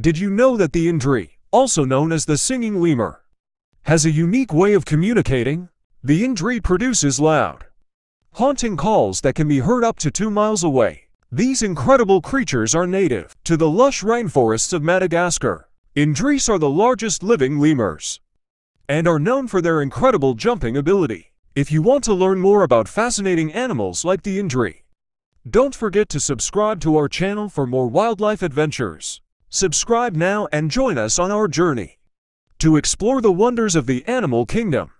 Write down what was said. Did you know that the Indri, also known as the singing lemur, has a unique way of communicating? The Indri produces loud, haunting calls that can be heard up to 2 miles away. These incredible creatures are native to the lush rainforests of Madagascar. Indris are the largest living lemurs and are known for their incredible jumping ability. If you want to learn more about fascinating animals like the Indri, don't forget to subscribe to our channel for more wildlife adventures. Subscribe now and join us on our journey to explore the wonders of the animal kingdom.